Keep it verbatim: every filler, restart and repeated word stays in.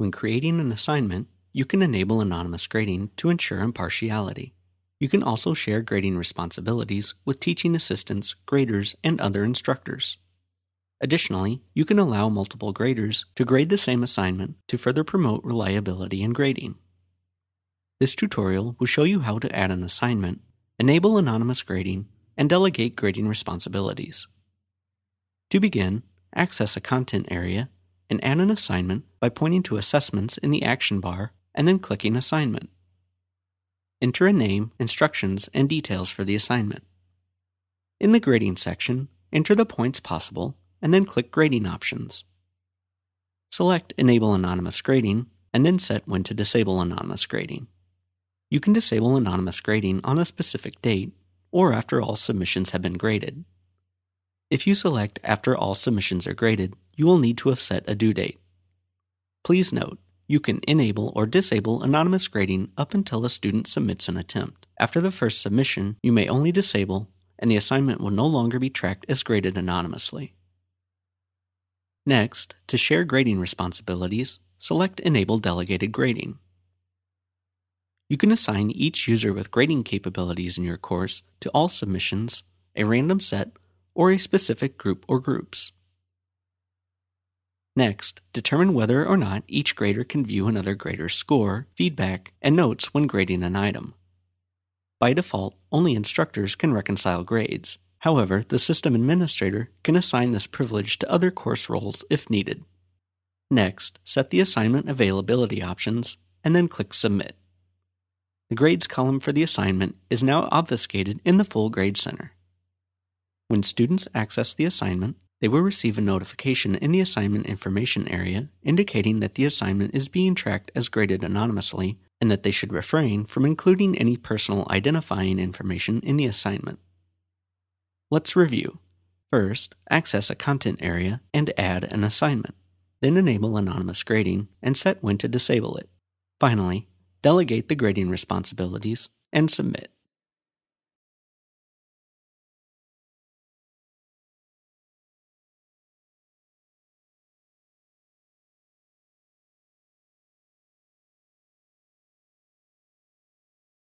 When creating an assignment, you can enable anonymous grading to ensure impartiality. You can also share grading responsibilities with teaching assistants, graders, and other instructors. Additionally, you can allow multiple graders to grade the same assignment to further promote reliability in grading. This tutorial will show you how to add an assignment, enable anonymous grading, and delegate grading responsibilities. To begin, access a content area and add an assignment by pointing to Assessments in the action bar and then clicking Assignment. Enter a name, instructions, and details for the assignment. In the Grading section, enter the points possible and then click Grading Options. Select Enable Anonymous Grading and then set when to disable anonymous grading. You can disable anonymous grading on a specific date or after all submissions have been graded. If you select After all submissions are graded, you will need to have set a due date. Please note, you can enable or disable anonymous grading up until a student submits an attempt. After the first submission, you may only disable, and the assignment will no longer be tracked as graded anonymously. Next, to share grading responsibilities, select Enable Delegated Grading. You can assign each user with grading capabilities in your course to all submissions, a random set, or a specific group or groups. Next, determine whether or not each grader can view another grader's score, feedback, and notes when grading an item. By default, only instructors can reconcile grades. However, the system administrator can assign this privilege to other course roles if needed. Next, set the assignment availability options, and then click Submit. The grades column for the assignment is now obfuscated in the full grade center. When students access the assignment, they will receive a notification in the assignment information area indicating that the assignment is being tracked as graded anonymously and that they should refrain from including any personal identifying information in the assignment. Let's review. First, access a content area and add an assignment. Then enable anonymous grading and set when to disable it. Finally, delegate the grading responsibilities and submit.